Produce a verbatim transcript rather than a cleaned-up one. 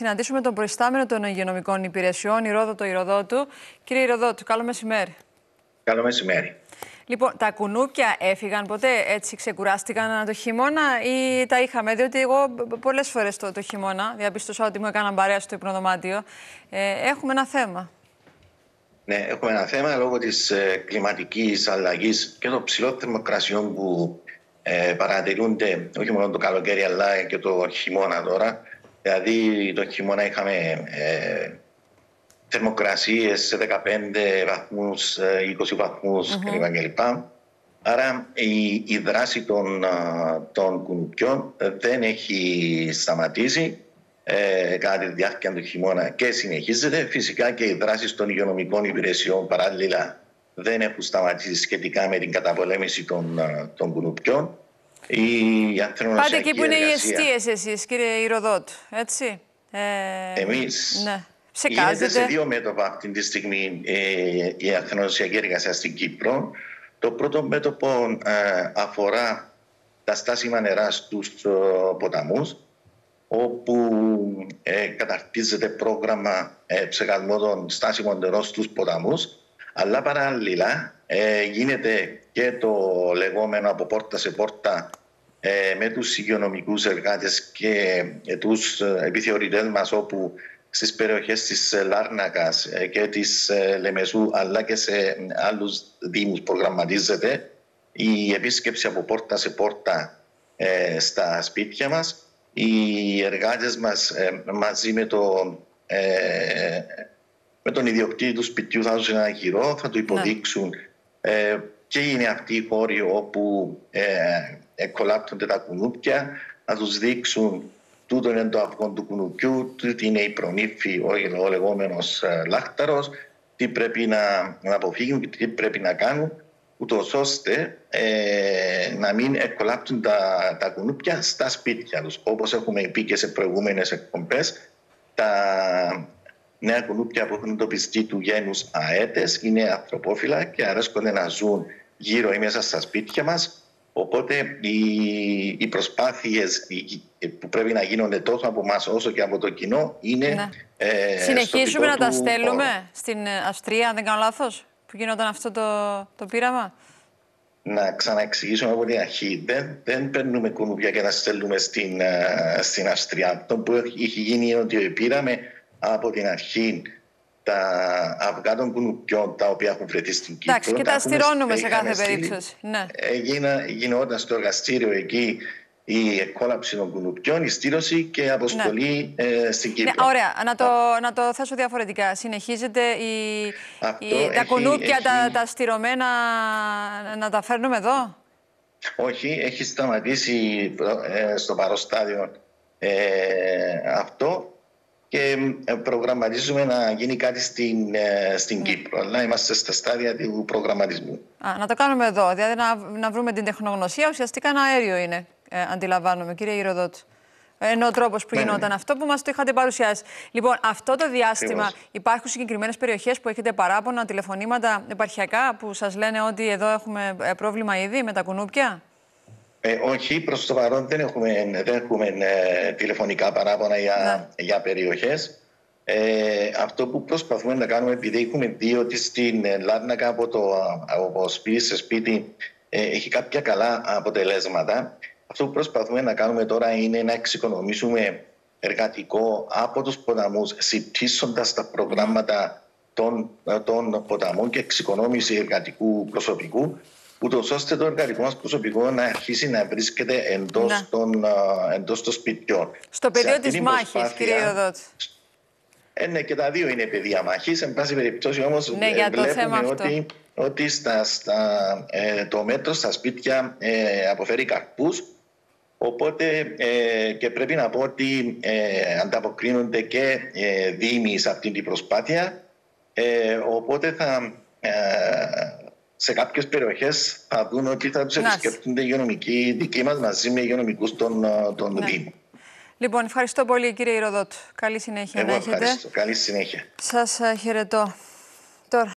συναντήσουμε τον προϊστάμενο των Υγειονομικών Υπηρεσιών, Ηρόδοτο Ηροδότου. Κύριε Ηροδότου, καλό μεσημέρι. Καλό μεσημέρι. Λοιπόν, τα κουνούπια έφυγαν ποτέ, έτσι ξεκουράστηκαν ανά το χειμώνα ή τα είχαμε? Διότι εγώ πολλές φορές το, το χειμώνα διαπίστωσα ότι μου έκαναν παρέα στο υπνοδωμάτιο. Ε, έχουμε ένα θέμα. Ναι, έχουμε ένα θέμα λόγω της ε, κλιματικής αλλαγής και των ψηλών θερμοκρασιών που ε, παρατηρούνται όχι μόνο το καλοκαίρι αλλά και το χειμώνα τώρα. Δηλαδή το χειμώνα είχαμε ε, θερμοκρασίες σε δεκαπέντε βαθμούς, είκοσι βαθμούς mm-hmm. κλπ. Άρα η, η δράση των, των κουνουπιών δεν έχει σταματήσει ε, κατά τη διάρκεια του χειμώνα και συνεχίζεται. Φυσικά και οι δράσεις των υγειονομικών υπηρεσιών παράλληλα δεν έχουν σταματήσει σχετικά με την καταπολέμηση των, των κουνουπιών. Η πάτε εκεί που είναι οι εστίες εσείς, κύριε Ηροδότου, έτσι. Ε, Εμείς... Ναι. Γίνεται σε δύο μέτωπα αυτή τη στιγμή ε, η ακτινοδοσιακή εργασία στην Κύπρο. Το πρώτο μέτωπο ε, αφορά τα στάσιμα νερά στους ε, ποταμούς, όπου ε, καταρτίζεται πρόγραμμα ε, ψεκασμό των στάσιμων νερών στους ποταμούς, αλλά παράλληλα ε, γίνεται και το λεγόμενο από πόρτα σε πόρτα ε, με τους υγειονομικούς εργάτες και ε, τους επιθεωρητές μας, όπου στις περιοχές της Λάρνακας και της Λεμεσού αλλά και σε άλλους δήμους προγραμματίζεται η επίσκεψη από πόρτα σε πόρτα ε, στα σπίτια μας. Οι εργάτες μας ε, μαζί με, το, ε, με τον ιδιοκτήτη του σπιτιού θα δώσουν ένα χειρό, θα του υποδείξουν ε, ποιοι είναι αυτοί οι χώροι όπου ε, ε, κολάπτονται τα κουνούπια, να τους δείξουν τούτο είναι το αυγό του κουνουπιού, τι είναι η προνύφη, ο λεγόμενος λάχταρος, τι πρέπει να, να αποφύγουν και τι πρέπει να κάνουν, ούτως ώστε ε, να μην εκκολάπτουν τα, τα κουνούπια στα σπίτια τους. Όπως έχουμε πει και σε προηγούμενες εκπομπές, τα νέα κουνούπια που έχουν εντοπιστεί του γένους αέτες είναι ανθρωπόφυλλα και αρέσκονται να ζουν γύρω ή μέσα στα σπίτια μας. Οπότε οι, οι προσπάθειες που πρέπει να γίνονται τόσο από εμάς όσο και από το κοινό είναι... Ναι. Ε, συνεχίζουμε να τα στέλνουμε χώρο. Στην Αυστρία, αν δεν κάνω λάθος, που γινόταν αυτό το, το πείραμα. Να ξαναεξηγήσουμε από την αρχή. Δεν, δεν παίρνουμε κουνούπια και τα στέλνουμε στην, στην Αυστρία. Το που έχει γίνει είναι ότι πήραμε από την αρχή τα αυγά των κουνουπιών τα οποία έχουν βρεθεί στην Κύπρο. Εντάξει, και τα στηρώνουμε σε κάθε περίπτωση. Ναι. Γινόταν στο εργαστήριο εκεί η εκκόλαψη των κουνουπιών, η στήρωση και αποστολή ναι. ε, στην Κύπρο. Ναι, ωραία, να το, Α... να το θέσω διαφορετικά. Συνεχίζεται η, η, τα κουνούπια, έχει... τα, τα στηρωμένα, να τα φέρνουμε εδώ. Όχι, έχει σταματήσει ε, στο παροστάδιο ε, αυτό. Και προγραμματίζουμε να γίνει κάτι στην, στην Κύπρο. Αλλά είμαστε στα στάδια του προγραμματισμού. Α, να το κάνουμε εδώ, δηλαδή να, να βρούμε την τεχνογνωσία. Ουσιαστικά ένα αέριο είναι, ε, αντιλαμβάνομαι, κύριε Ηροδότου. Ενώ ο τρόπος που γινόταν ναι. αυτό που μας το είχατε παρουσιάσει. Λοιπόν, αυτό το διάστημα Λέβαια. υπάρχουν συγκεκριμένες περιοχές που έχετε παράπονα, τηλεφωνήματα επαρχιακά που σας λένε ότι εδώ έχουμε πρόβλημα ήδη με τα κουνούπια. Ε, όχι, προς το παρόν δεν έχουμε, δεν έχουμε ε, τηλεφωνικά παράπονα για, yeah. για περιοχές. Ε, αυτό που προσπαθούμε να κάνουμε, επειδή έχουμε δει ότι στην Λάρνακα από το, από σπίτι σε σπίτι ε, έχει κάποια καλά αποτελέσματα, αυτό που προσπαθούμε να κάνουμε τώρα είναι να εξοικονομήσουμε εργατικό από τους ποταμούς, συμπτύσσοντας τα προγράμματα των, των ποταμών και εξοικονόμηση εργατικού προσωπικού, ούτως ώστε το εργατικό μας προσωπικό να αρχίσει να βρίσκεται εντός, ναι. των, εντός των σπιτιών. Στο πεδίο της μάχης, κύριε Ηροδότου. Ε, ναι, και τα δύο είναι πεδία μάχης. Εν πάση περιπτώσει όμως ναι, βλέπουμε ότι, ότι στα, στα, ε, το μέτρο στα σπίτια ε, αποφέρει καρπούς. Οπότε ε, και πρέπει να πω ότι ε, ανταποκρίνονται και ε, δήμοι σε αυτή την προσπάθεια. Ε, οπότε θα... Ε, σε κάποιες περιοχές θα δουν ότι θα τους επισκεφτούνται οι υγειονομικοί δικοί μας μαζί με υγειονομικούς των, των ναι. Δήμων. Λοιπόν, ευχαριστώ πολύ κύριε Ηροδότου. Καλή συνέχεια. Εγώ ευχαριστώ. Να έχετε. Καλή συνέχεια. Σας χαιρετώ. Τώρα.